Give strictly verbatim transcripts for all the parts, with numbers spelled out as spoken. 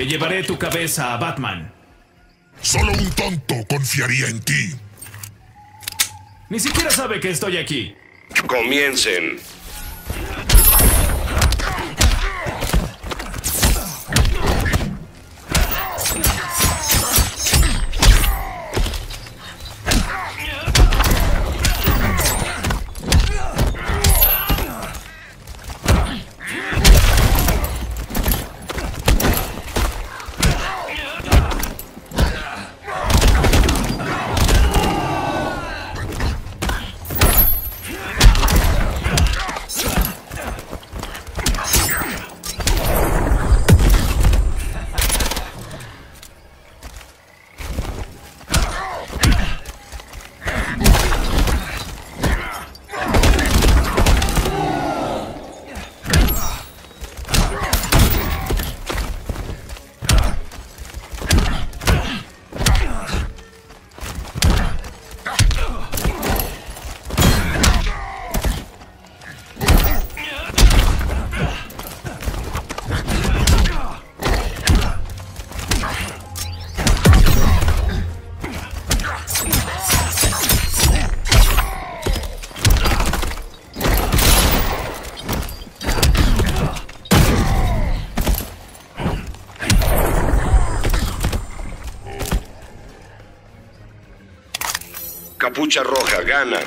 Le llevaré tu cabeza a Batman. Solo un tonto confiaría en ti. Ni siquiera sabe que estoy aquí. Comiencen. Capucha Roja gana.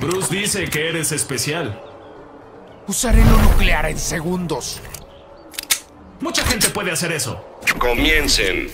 Bruce dice que eres especial. Usaré lo nuclear en segundos. Mucha gente puede hacer eso. Comiencen.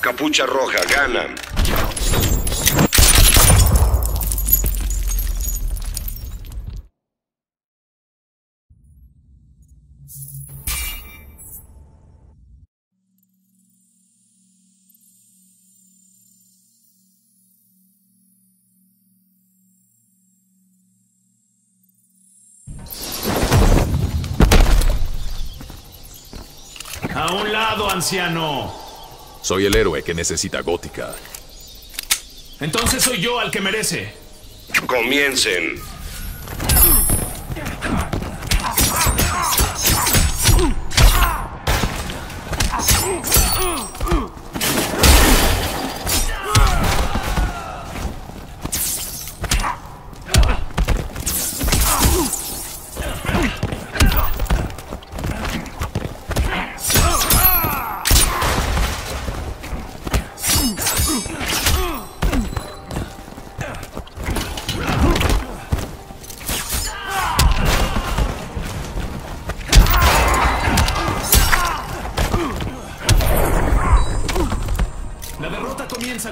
Capucha Roja gana. A un lado, anciano. Soy el héroe que necesita Gótica. Entonces soy yo al que merece. Comiencen.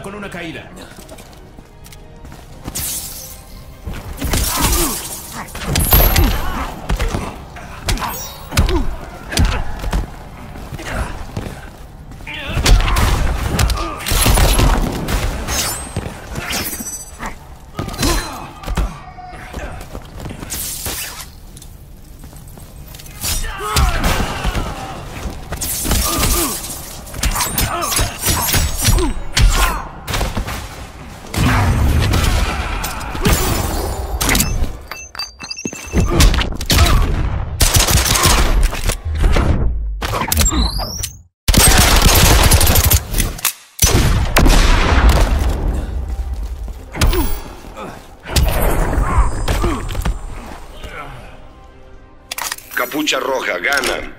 Con una caída. Capucha Roja ganan.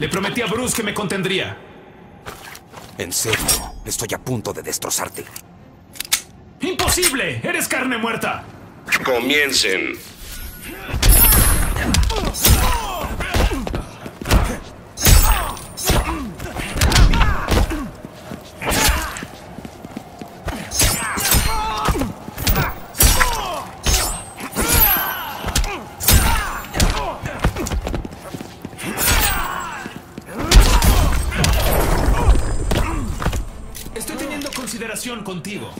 Le prometí a Bruce que me contendría. En serio, estoy a punto de destrozarte. ¡Imposible! ¡Eres carne muerta! ¡Comiencen! Consideración contigo.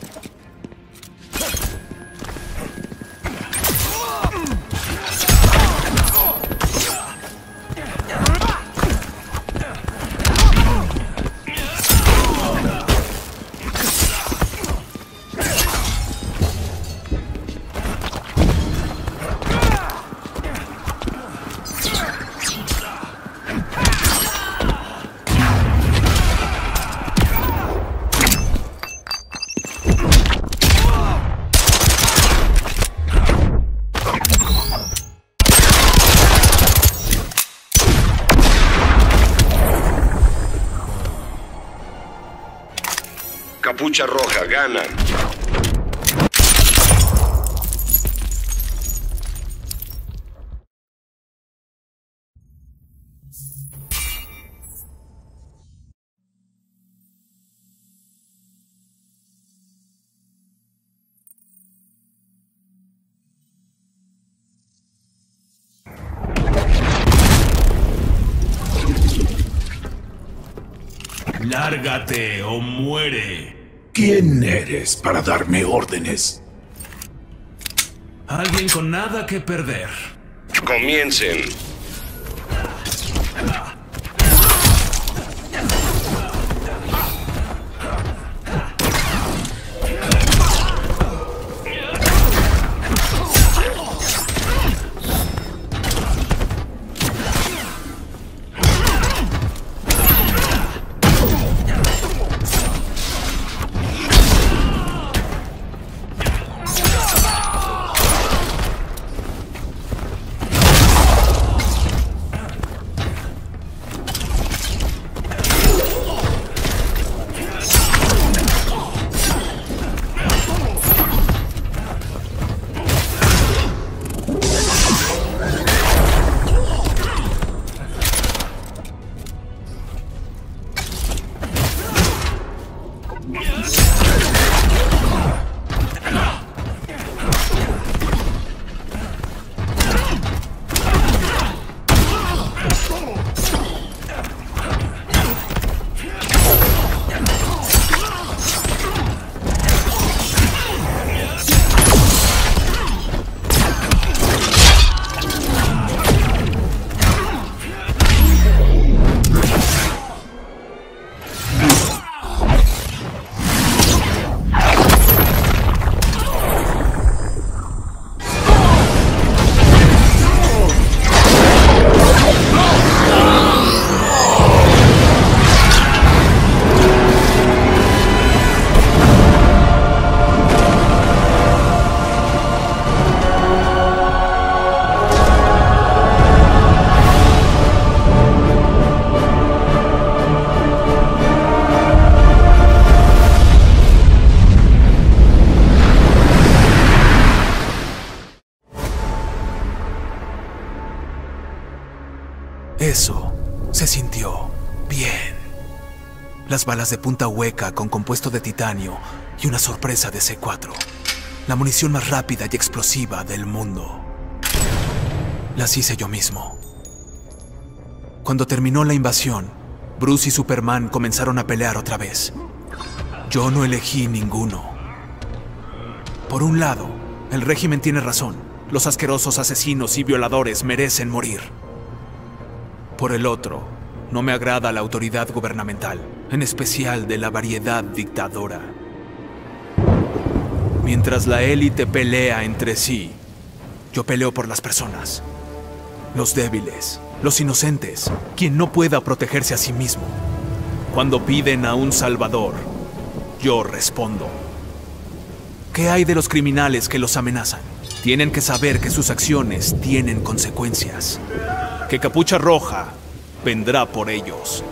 Capucha Roja gana. Lárgate o muere. ¿Quién eres para darme órdenes? Alguien con nada que perder. Comiencen. Eso se sintió bien. Las balas de punta hueca con compuesto de titanio y una sorpresa de C cuatro. La munición más rápida y explosiva del mundo. Las hice yo mismo. Cuando terminó la invasión, Bruce y Superman comenzaron a pelear otra vez. Yo no elegí ninguno. Por un lado, el régimen tiene razón. Los asquerosos asesinos y violadores merecen morir. Por el otro, No me agrada la autoridad gubernamental, en especial de la variedad dictadora. Mientras la élite pelea entre sí, yo peleo por las personas. Los débiles, los inocentes, quien no pueda protegerse a sí mismo. Cuando piden a un salvador, yo respondo. ¿Qué hay de los criminales que los amenazan? Tienen que saber que sus acciones tienen consecuencias. Que Capucha Roja vendrá por ellos.